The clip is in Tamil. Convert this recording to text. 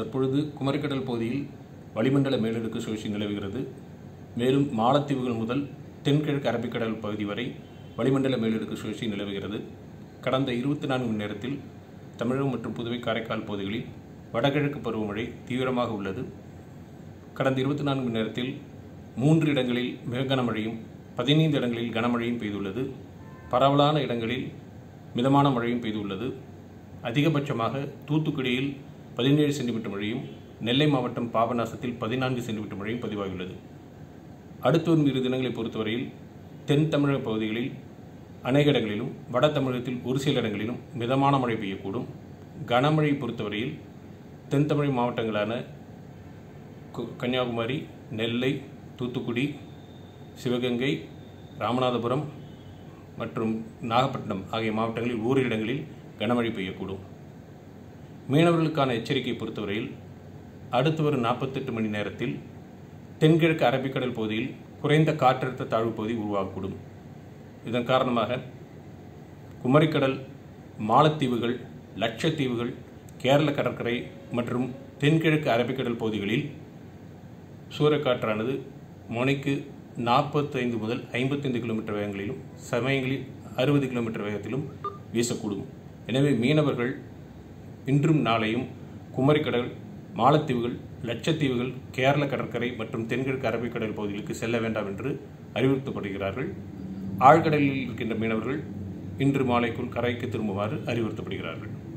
தற்பொழுது குமரிக்கடல் பகுதியில் வளிமண்டல மேலடுக்கு சுழற்சி நிலவுகிறது. மேலும் மாலத்தீவுகள் முதல் தென்கிழக்கு அரபிக்கடல் பகுதி வரை வளிமண்டல மேலடுக்கு சுழற்சி நிலவுகிறது. கடந்த 24 மணி நேரத்தில் தமிழகம் மற்றும் புதுவை காரைக்கால் பகுதிகளில் வடகிழக்கு பருவமழை தீவிரமாக உள்ளது. கடந்த 24 மணி நேரத்தில் 3 இடங்களில் மிக கனமழையும் 15 இடங்களில் கனமழையும் பெய்துள்ளது. பரவலான இடங்களில் மிதமான மழையும் பெய்துள்ளது. அதிகபட்சமாக தூத்துக்குடியில் 17 சென்டிமீட்டர் மழையும் நெல்லை மாவட்டம் பாபநாசத்தில் 14 சென்டிமீட்டர் மழையும் பதிவாகியுள்ளது. அடுத்து வரும் 2 தினங்களை பொறுத்தவரையில் தென் தமிழக பகுதிகளில் அநேக இடங்களிலும் வட தமிழகத்தில் ஒரு சில இடங்களிலும் மிதமான மழை பெய்யக்கூடும். கனமழையை பொறுத்தவரையில் தென் தமிழக மாவட்டங்களான கன்னியாகுமரி, நெல்லை, தூத்துக்குடி, சிவகங்கை, ராமநாதபுரம் மற்றும் நாகப்பட்டினம் ஆகிய மாவட்டங்களில் ஓரிரு இடங்களில் கனமழை பெய்யக்கூடும். மீனவர்களுக்கான எச்சரிக்கையை பொறுத்தவரையில் அடுத்து வரும் 48 மணி நேரத்தில் தென்கிழக்கு அரபிக்கடல் பகுதியில் குறைந்த காற்றழுத்த தாழ்வு பகுதி உருவாகக்கூடும். இதன் காரணமாக குமரிக்கடல், மாலத்தீவுகள், லட்சத்தீவுகள், கேரள கடற்கரை மற்றும் தென்கிழக்கு அரபிக்கடல் பகுதிகளில் சூறைக்காற்றானது மணிக்கு 45 முதல் 55 கிலோமீட்டர் வேகங்களிலும் சமயங்களில் 60 கிலோமீட்டர் வேகத்திலும் வீசக்கூடும். எனவே மீனவர்கள் இன்றும் நாளையும் குமரிக்கடல், மாலத்தீவுகள், லட்சத்தீவுகள், கேரள கடற்கரை மற்றும் தென்கிழக்கு அரபிக்கடல் பகுதிகளுக்கு செல்ல வேண்டாம் என்று அறிவுறுத்தப்படுகிறார்கள். ஆழ்கடலில் இருக்கின்ற மீனவர்கள் இன்று மாலைக்குள் கரைக்கு திரும்புமாறு அறிவுறுத்தப்படுகிறார்கள்.